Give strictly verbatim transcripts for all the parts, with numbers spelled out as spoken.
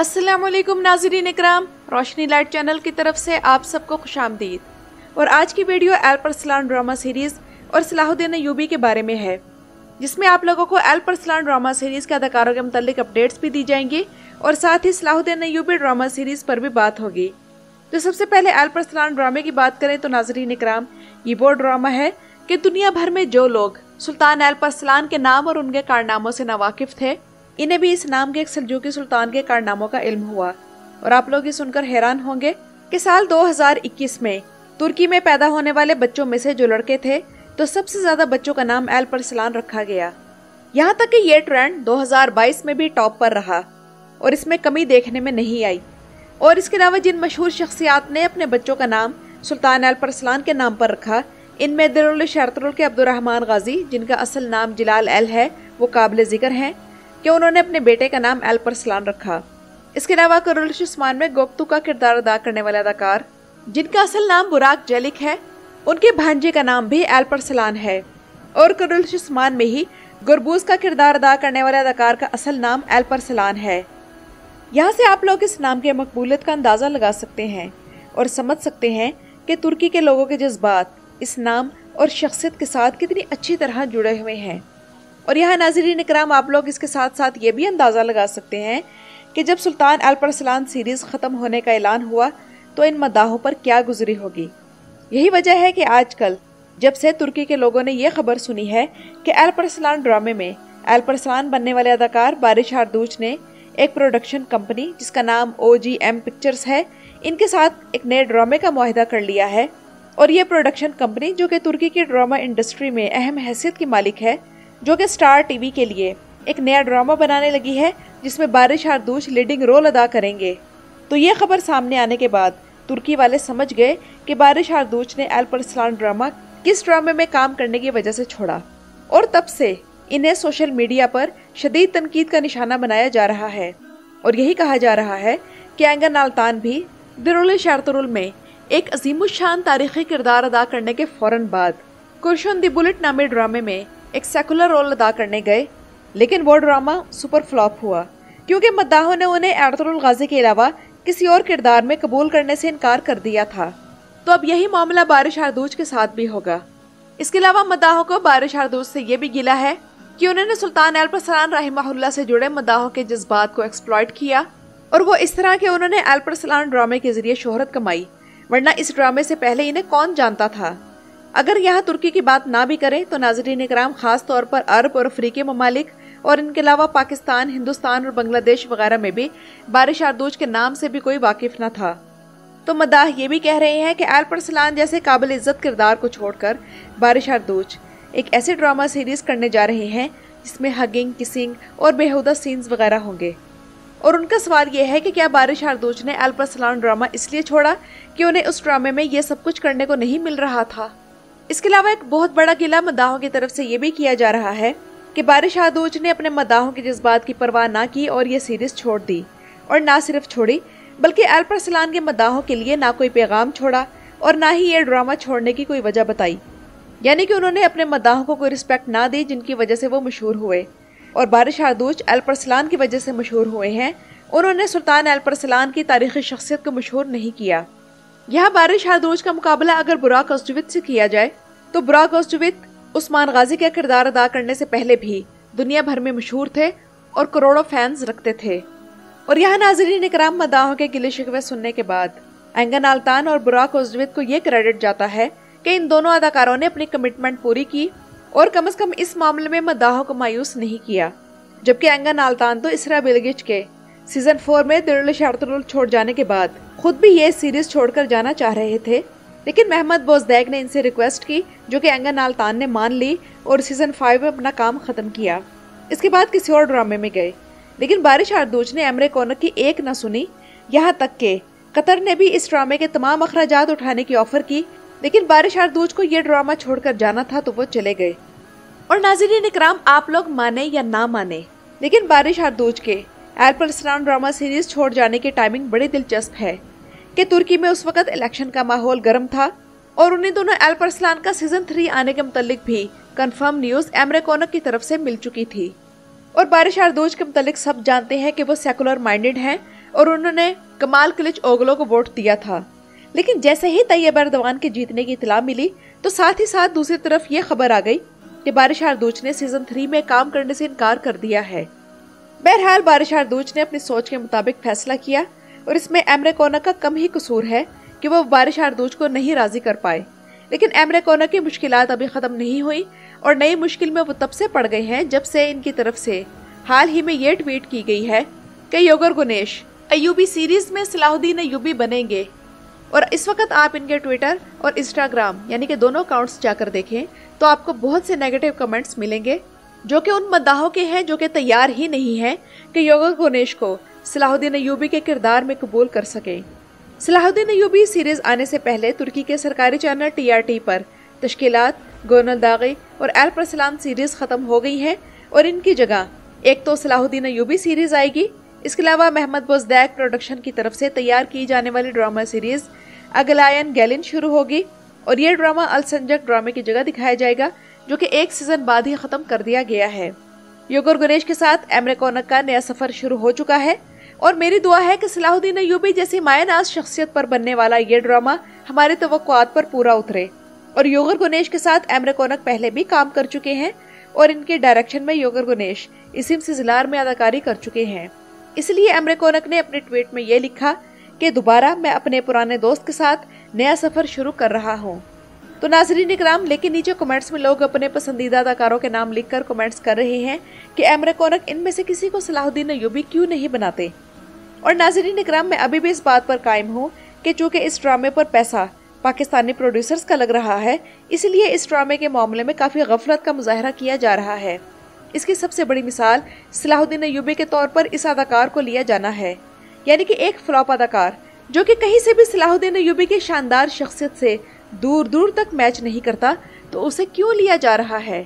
अस्सलामुअलैकुम नाज़रीन इकराम, रोशनी light channel की तरफ से आप सबको खुशामदीद। और आज की वीडियो अल्प अरसलान ड्रामा सीरीज़ और सलाहुद्दीन अय्यूबी के बारे में है, जिसमें आप लोगों को अल्प अरसलान ड्रामा सीरीज़ के अदाकारों के मतलब अपडेट्स भी दी जाएंगी और साथ ही सलाहुद्दीन अय्यूबी ड्रामा सीरीज़ पर भी बात होगी। तो सबसे पहले अल्प अरसलान ड्रामे की बात करें तो नाज़रीन इकराम, ये वो ड्रामा है कि दुनिया भर में जो लोग सुल्तान अल्प अरसलान के नाम और उनके कारनामों से नावाकिफ थे, इन्हें भी इस नाम के एक सलजूकी सुल्तान के कारनामों का इल्म हुआ। और आप लोग ये सुनकर हैरान होंगे कि साल दो हज़ार इक्कीस में तुर्की में पैदा होने वाले बच्चों में से जो लड़के थे तो सबसे ज़्यादा बच्चों का नाम अल्प अरसलान रखा गया। यहाँ तक कि ये ट्रेंड दो हज़ार बाईस में भी टॉप पर रहा और इसमें कमी देखने में नहीं आई। और इसके अलावा जिन मशहूर शख्सियात ने अपने बच्चों का नाम सुल्तान अल्प अरसलान के नाम पर रखा, इनमें दिरुल शर्तरुल के अब्दुलरहमान गाजी, जिनका असल नाम जलाल एल है, वो काबिल ज़िक्र हैं कि उन्होंने अपने बेटे का नाम अल्प अरसलान रखा। इसके अलावा कुरुलुस ओस्मान में गोक्तू का किरदार अदा करने वाले अदाकार, जिनका असल नाम बुराक चेलिक है, उनके भांजे का नाम भी अल्प अरसलान है। और कुरुलुस ओस्मान में ही गुरबूज का किरदार अदा करने वाले अदाकार का असल नाम अल्प अरसलान है। यहाँ से आप लोग इस नाम के मकबूलियत का अंदाज़ा लगा सकते हैं और समझ सकते हैं कि तुर्की के लोगों के जज्बात इस नाम और शख्सियत के साथ कितनी अच्छी तरह जुड़े हुए हैं। और यहाँ नाज़रीन इकराम, आप लोग इसके साथ साथ ये भी अंदाज़ा लगा सकते हैं कि जब सुल्तान अल्प अरसलान सीरीज़ ख़त्म होने का ऐलान हुआ तो इन मदाहों पर क्या गुजरी होगी। यही वजह है कि आजकल जब से तुर्की के लोगों ने यह खबर सुनी है कि अल्प अरसलान ड्रामे में अल्प अरसलान बनने वाले अदाकार बारिश आरदूच ने एक प्रोडक्शन कंपनी जिसका नाम ओ जी एम पिक्चर्स है, इनके साथ एक नए ड्रामे का मुआहदा कर लिया है। और ये प्रोडक्शन कंपनी जो कि तुर्की की ड्रामा इंडस्ट्री में अहम हैसियत की मालिक है, जो कि स्टार टीवी के लिए एक नया ड्रामा बनाने लगी है जिसमें बारिश आरदूच लीडिंग रोल अदा करेंगे। तो ये खबर सामने आने के बाद तुर्की वाले समझ गए कि बारिश आरदूच ने अल्प अरसलान ड्रामा किस ड्रामे में काम करने की वजह से छोड़ा। और तब से इन्हें सोशल मीडिया पर शदीद तनकीद का निशाना बनाया जा रहा है। और यही कहा जा रहा है कि एंगन आलतान भी दिरुल शर्तरुल में एक अजीमुशान तारीख़ी किरदार अदा करने के फ़ौरन बाद कुर्शन दी बुलेट नामे ड्रामे में एक सेकुलर रोल अदा करने गए, लेकिन वो ड्रामा सुपर फ्लॉप हुआ क्योंकि मद्दाहों ने उन्हें अर्तुरुल गाजी के अलावा किसी और किरदार में कबूल करने से इनकार कर दिया था। तो अब यही मामला बारिश आरदूच के साथ भी होगा। इसके अलावा मद्दाहों को बारिश आरदूच से ये भी गिला है कि उन्होंने सुल्तान अल्प अरसलान रहिमहुल्लाह से जुड़े मद्दाहों के जज्बात को एक्सप्लॉयट किया, और वो इस तरह के उन्होंने अल्प अरसलान ड्रामे के जरिए शोहरत कमाई, वरना इस ड्रामे से पहले इन्हें कौन जानता था। अगर यहाँ तुर्की की बात ना भी करें तो नाज़रीन इकराम, ख़ास तौर पर अरब और अफ्रीकी ममालिक और इनके अलावा पाकिस्तान, हिंदुस्तान और बांग्लादेश वगैरह में भी बारिश आरदूच के नाम से भी कोई वाकिफ न था। तो मदाह ये भी कह रहे हैं कि अल्प अरसलान जैसे काबिल इज़्ज़त किरदार को छोड़कर बारिश आरदूच एक ऐसे ड्रामा सीरीज़ करने जा रहे हैं जिसमें हगिंग, किसिंग और बेहुदा सीन्स वगैरह होंगे। और उनका सवाल यह है कि क्या बारिश आरदूच ने अल्प अरसलान ड्रामा इसलिए छोड़ा कि उन्हें उस ड्रामे में ये सब कुछ करने को नहीं मिल रहा था। इसके अलावा एक बहुत बड़ा गिला मदाहों की तरफ से ये भी किया जा रहा है कि बारिश आरदूच ने अपने मदाहों के जज्बात की परवाह ना की और ये सीरीज़ छोड़ दी। और ना सिर्फ छोड़ी बल्कि अल्प अरसलान के मदाहों के लिए ना कोई पैगाम छोड़ा और ना ही ये ड्रामा छोड़ने की कोई वजह बताई। यानी कि उन्होंने अपने मदाहों को कोई रिस्पेक्ट ना दी जिनकी वजह से वो मशहूर हुए। और बारिश आरदूच अल्प अरसलान की वजह से मशहूर हुए हैं, उन्होंने सुल्तान अल्प अरसलान की तारीख़ी शख्सियत को मशहूर नहीं किया। यह बारिश आरदूच का मुकाबला अगर बुराक ओज़्दमिर से किया जाए तो बुराक ओज़्दमिर उस्मान गाजी का किरदार अदा करने से पहले भी दुनिया भर में मशहूर थे और करोड़ों फैंस रखते थे। और यहाँ नाज़रीन इकराम, मदाहों के गिले शिकवे सुनने के बाद एंगन आलतान और बुराक ओज़्दमिर को ये क्रेडिट जाता है कि इन दोनों अदाकारों ने अपनी कमिटमेंट पूरी की और कम अज़ कम इस मामले में मदाहों को मायूस नहीं किया। जबकि एंगन आलतान तो इसरा बिलगिच के सीज़न फोर में दिरुल शर्तरुल छोड़ जाने के बाद खुद भी ये सीरीज़ छोड़कर जाना चाह रहे थे, लेकिन मोहम्मद बोजदैग ने इनसे रिक्वेस्ट की, जो कि एंगन आलतान ने मान ली और सीज़न फाइव में अपना काम ख़त्म किया। इसके बाद किसी और ड्रामे में गए, लेकिन बारिश आरदूच ने एमरे कोनक की एक न सुनी। यहाँ तक कि कतर ने भी इस ड्रामे के तमाम अखराजात उठाने की ऑफ़र की, लेकिन बारिश आरदूच को यह ड्रामा छोड़कर जाना था तो वो चले गए। और नाज़रीन इकराम, आप लोग माने या ना माने, लेकिन बारिश आरदूच के अल्प अरसलान ड्रामा सीरीज़ छोड़ जाने की टाइमिंग बड़ी दिलचस्प है कि तुर्की में उस वक्त इलेक्शन का माहौल गर्म था और उन्हीं दोनों अल्प अरसलान का सीज़न थ्री आने के मतलब भी कंफर्म न्यूज़ एमरे कोनक की तरफ से मिल चुकी थी। और बारिश आरदूच के मतलब सब जानते हैं कि वो सेकुलर माइंडेड हैं और उन्होंने कमाल कılıçoğlu को वोट दिया था। लेकिन जैसे ही तैयब एर्दवान के जीतने की इतला मिली तो साथ ही साथ दूसरी तरफ ये खबर आ गई कि बारिश आरदूच ने सीजन थ्री में काम करने से इनकार कर दिया है। बहरहाल बारिश आरदूच ने अपनी सोच के मुताबिक फैसला किया और इसमें एमरे कोनक का कम ही कसूर है कि वो बारिश आरदूच को नहीं राजी कर पाए। लेकिन एमरे कोनक की मुश्किलात अभी ख़त्म नहीं हुई और नई मुश्किल में वो तब से पड़ गए हैं जब से इनकी तरफ से हाल ही में ये ट्वीट की गई है कि योगर गुनेश अयूबी सीरीज़ में सलाहुद्दीन अयूबी बनेंगे। और इस वक्त आप इनके ट्विटर और इंस्टाग्राम यानी कि दोनों अकाउंट्स जाकर देखें तो आपको बहुत से नेगेटिव कमेंट्स मिलेंगे जो कि उन मद्दाहों के हैं जो कि तैयार ही नहीं हैं कि योगर गुनेश को सलाहुद्दीन अयूबी के किरदार में कबूल कर सकें। सलाहुद्दीन अयूबी सीरीज़ आने से पहले तुर्की के सरकारी चैनल टी आर टी पर तश्कीलात गोनलदागी और अल्प अरसलान सीरीज़ ख़त्म हो गई है और इनकी जगह एक तो सलाहुद्दीन अयूबी सीरीज़ आएगी। इसके अलावा मोहम्मद बोज़दाग प्रोडक्शन की तरफ से तैयार की जाने वाली ड्रामा सीरीज़ अगलायन गैलिन शुरू होगी और यह ड्रामा अलसंजक ड्रामे की जगह दिखाया जाएगा जो कि एक सीज़न बाद ही ख़त्म कर दिया गया है। योगर गुनेश के साथ एमरे कोनक का नया सफ़र शुरू हो चुका है और मेरी दुआ है कि सलाहुद्दीन अयूबी जैसी मायनाज शख्सियत पर बनने वाला यह ड्रामा हमारे तवक्कुआत पर पूरा उतरे। और योगर गुनेश के साथ एमरे कोनक पहले भी काम कर चुके हैं और इनके डायरेक्शन में योगर गुनेश इसी सिलसिला में अदाकारी कर चुके हैं। इसलिए एमरे कोनक ने अपने ट्वीट में ये लिखा कि दोबारा मैं अपने पुराने दोस्त के साथ नया सफ़र शुरू कर रहा हूँ। तो नाज़रीन इकराम, लेकिन नीचे कमेंट्स में लोग अपने पसंदीदा अदाकारों के नाम लिखकर कमेंट्स कर रहे हैं कि एमरे कोनक इनमें से किसी को सलाहुद्दीन अयूबी क्यों नहीं बनाते। और नाज़रीन इकराम, मैं अभी भी इस बात पर कायम हूँ कि चूँकि इस ड्रामे पर पैसा पाकिस्तानी प्रोड्यूसर्स का लग रहा है इसलिए इस ड्रामे के मामले में काफ़ी गफलत का मुजाहरा किया जा रहा है। इसकी सबसे बड़ी मिसाल सलाहुद्दीन अयूबी के तौर पर इस अदाकार को लिया जाना है, यानी कि एक फ्लॉप अदाकार जो कि कहीं से भी सलाहुद्दीन अयूबी की शानदार शख्सियत से दूर दूर तक मैच नहीं करता, तो उसे क्यों लिया जा रहा है।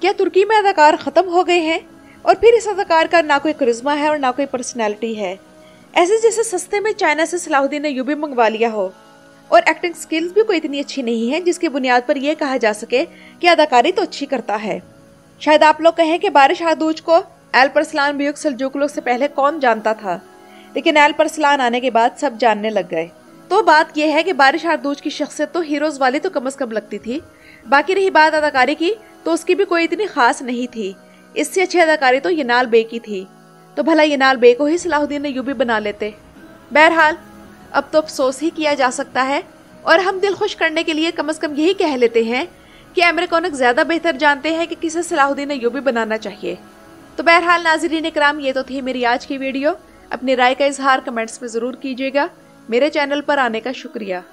क्या तुर्की में अदाकार ख़त्म हो गए हैं और फिर इस अदाकार का ना कोई करिश्मा है और ना कोई पर्सनैलिटी है? ऐसे जैसे सस्ते में चाइना से सलाहुद्दीन अयूबी मंगवा लिया हो। और एक्टिंग स्किल्स भी कोई इतनी अच्छी नहीं है जिसकी बुनियाद पर यह कहा जा सके कि अदाकारी तो अच्छी करता है। शायद आप लोग कहें कि बारिश आरदूच को अल्प अरसलान बियुक सलजुकलु से पहले कौन जानता था, लेकिन अल्प अरसलान आने के बाद सब जानने लग गए। तो बात यह है कि बारिश आरदूच की शख्सियत तो हीरोज़ वाली तो कम अज़ कम लगती थी, बाकी रही बात अदाकारी की तो उसकी भी कोई इतनी ख़ास नहीं थी। इससे अच्छी अदाकारी तो उनाल बे की थी, तो भला उनाल बे को ही सलाहुद्दीन अयूबी बना लेते। बहरहाल अब तो अफसोस ही किया जा सकता है और हम दिल खुश करने के लिए कम अज़ कम यही कह लेते हैं कि एमरे कोनक ज़्यादा बेहतर जानते हैं कि किसे सलाहुद्दीन अयूबी बनाना चाहिए। तो बहरहाल नाज़रीन इकराम, ये तो थी मेरी आज की वीडियो। अपनी राय का इजहार कमेंट्स में ज़रूर कीजिएगा। मेरे चैनल पर आने का शुक्रिया।